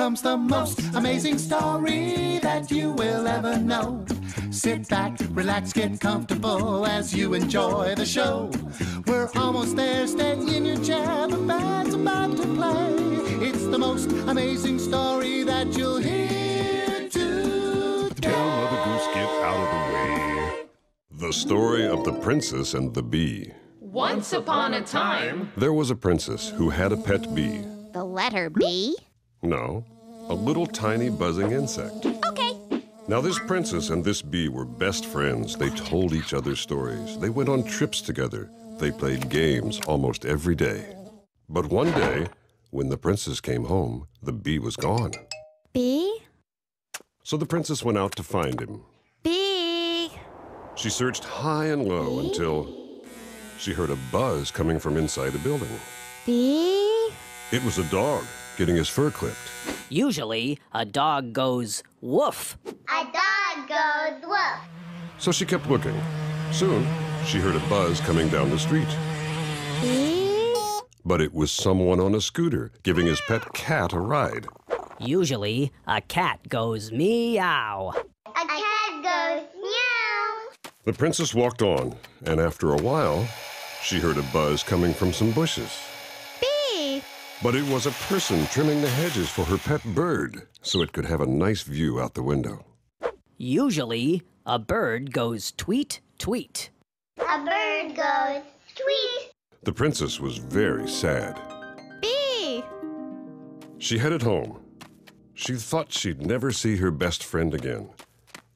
comes the most amazing story that you will ever know. Sit back, relax, get comfortable as you enjoy the show. We're almost there, stay in your chair, the band's about to play. It's the most amazing story that you'll hear today. Tell Mother Goose, get out of the way. The Story of the Princess and the Bee. Once upon a time, there was a princess who had a pet bee. The letter B? No, a little tiny buzzing insect. Okay. Now this princess and this bee were best friends. They told each other stories. They went on trips together. They played games almost every day. But one day, when the princess came home, the bee was gone. Bee? So the princess went out to find him. Bee! She searched high and low until she heard a buzz coming from inside a building. Bee? It was a dog getting his fur clipped. Usually, a dog goes woof. A dog goes woof. So she kept looking. Soon, she heard a buzz coming down the street. Bee? But it was someone on a scooter giving his pet cat a ride. Usually, a cat goes meow. A cat goes meow. The princess walked on, and after a while, she heard a buzz coming from some bushes. Bee! But it was a person trimming the hedges for her pet bird, so it could have a nice view out the window. Usually, a bird goes tweet, tweet. A bird goes tweet. The princess was very sad. Bee! She headed home. She thought she'd never see her best friend again.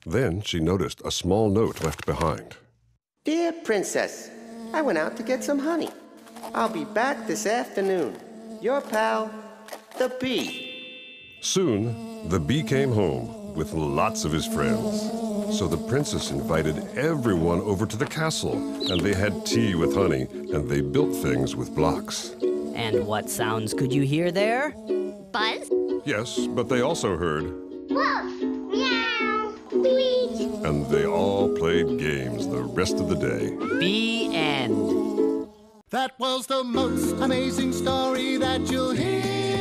Then she noticed a small note left behind. Dear Princess, I went out to get some honey. I'll be back this afternoon. Your pal, the bee. Soon, the bee came home with lots of his friends. So the princess invited everyone over to the castle, and they had tea with honey, and they built things with blocks. And what sounds could you hear there? Buzz? Yes, but they also heard woof, meow, tweet. And they all played games the rest of the day. The end. That was the most amazing story that you'll hear.